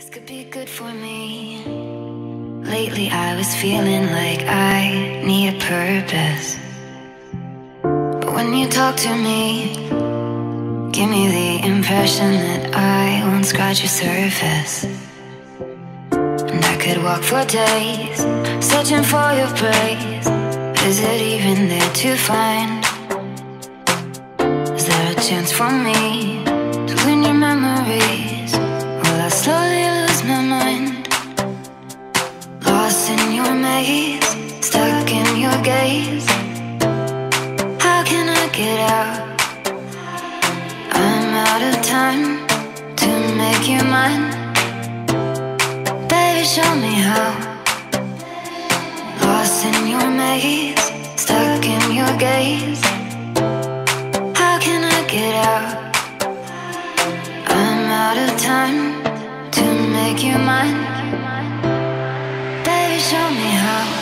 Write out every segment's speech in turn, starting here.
This could be good for me. Lately I was feeling like I need a purpose. But when you talk to me, give me the impression that I won't scratch your surface. And I could walk for days, searching for your praise. Is it even there to find? Is there a chance for me to win your memories? Will I slowly lose my mind? Lost in your maze, stuck in your gaze. How can I get out? I'm out of time to make you mine. Baby, show me how. Lost in your maze, stuck in your gaze. How can I get out? Out of time to make you mine. Baby, show me how.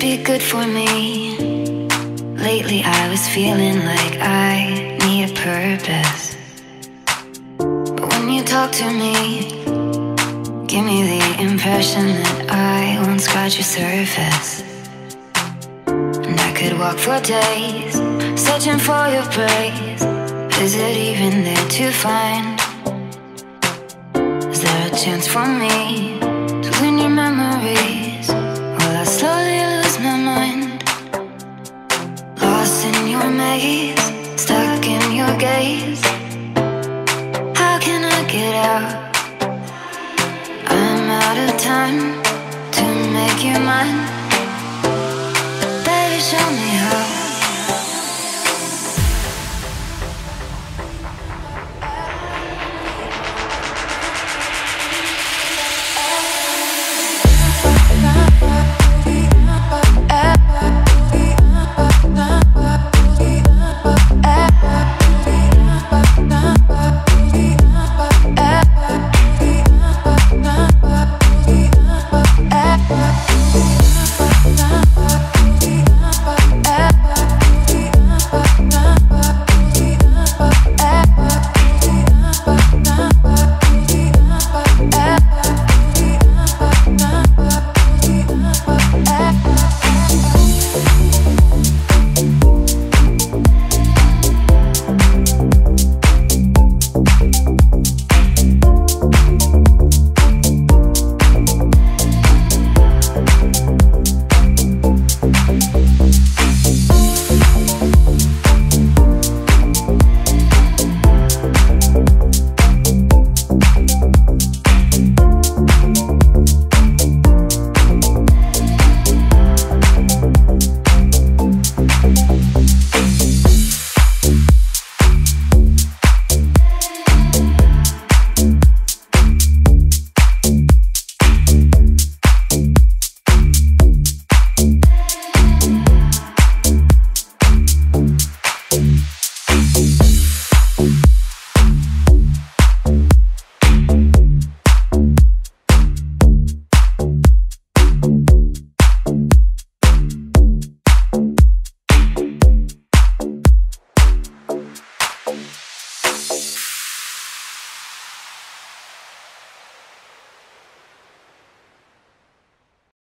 Be good for me. Lately I was feeling like I need a purpose. But when you talk to me, give me the impression that I won't scratch your surface. And I could walk for days, searching for your praise. Is it even there to find? Is there a chance for me to win your memories? Will I slowly lose my mind? Lost in your maze, stuck in your gaze. How can I get out? I'm out of time to make you mine.